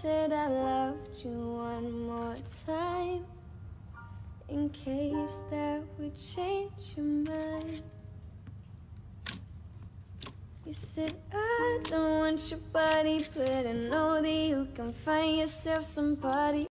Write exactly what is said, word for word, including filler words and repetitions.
said I loved you one more time, in case that would change your mind. You said I don't want your body, but I know that you can find yourself somebody